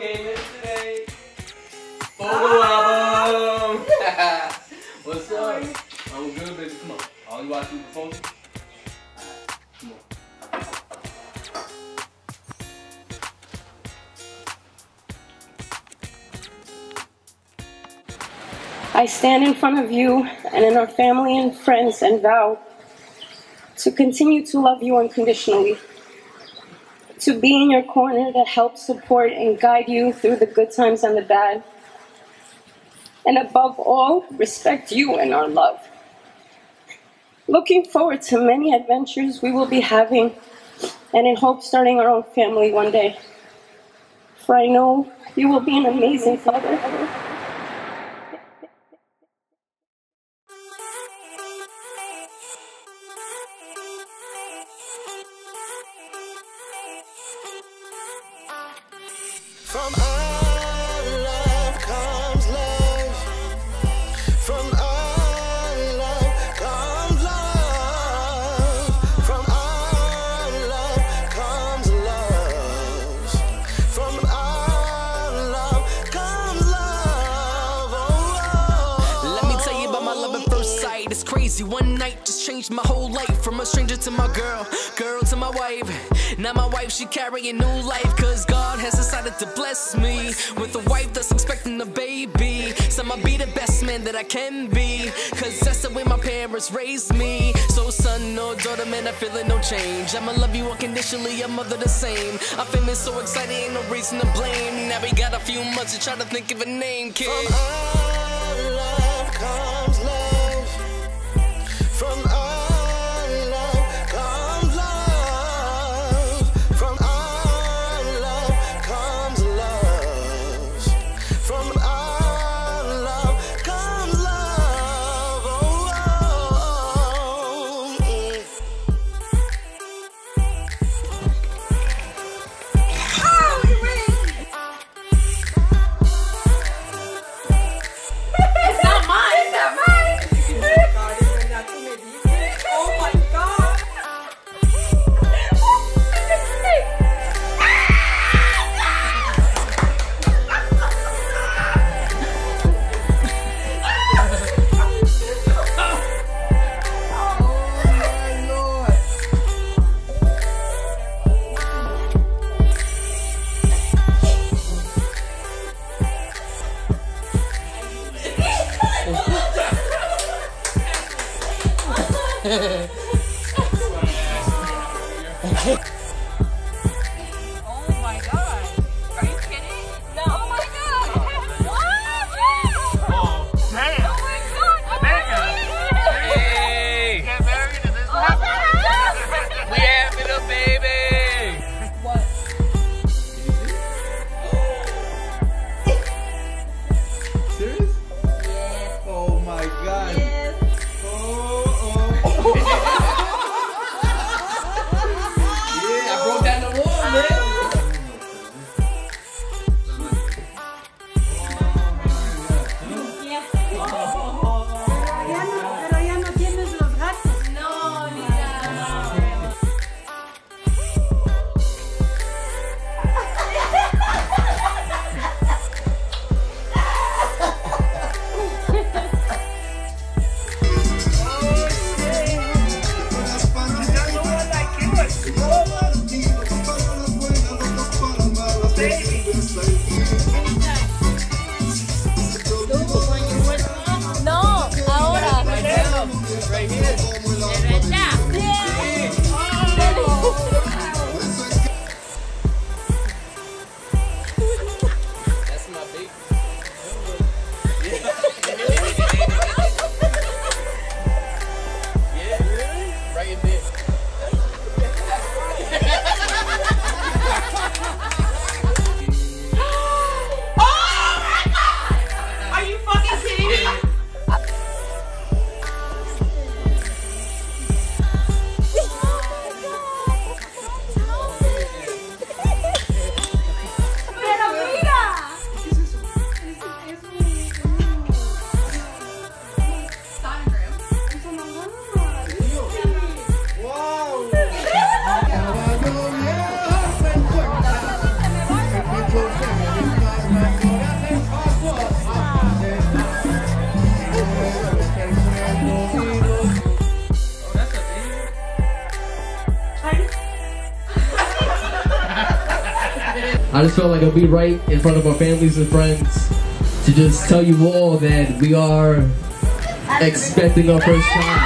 came in today. Photo album. What's up? I'm good, baby. Come on. All you watch is the phone. Come on. I stand in front of you and in our family and friends and vow to continue to love you unconditionally, to be in your corner to help support and guide you through the good times and the bad, and above all, respect you and our love. Looking forward to many adventures we will be having, and in hope starting our own family one day. For I know you will be an amazing father. From our love comes love. From our love comes love. From our love comes love. From our love comes love. Oh, oh. Let me tell you about my love at first sight. It's crazy. One night just changed my whole life. From a stranger to my girl, girl to my wife. Now my wife, she carrying new life, cause God has decided to bless me with a wife that's expecting a baby. So I'ma be the best man that I can be, cause that's the way my parents raised me. So son or daughter, man, I feel it, no change. I'ma love you unconditionally, your mother the same. I'm feeling so excited, ain't no reason to blame. Now we got a few months to try to think of a name, kid. From our love comes love. From our Oh my God. Are you kidding? No. Oh my God. What? Oh, damn. Oh my God. Hey. Get married and this happens. We having a baby. What? Oh. Serious? Yes. Oh my God. Yes. Oh. I just felt like it'd be right in front of our families and friends to just tell you all that we are expecting our first child.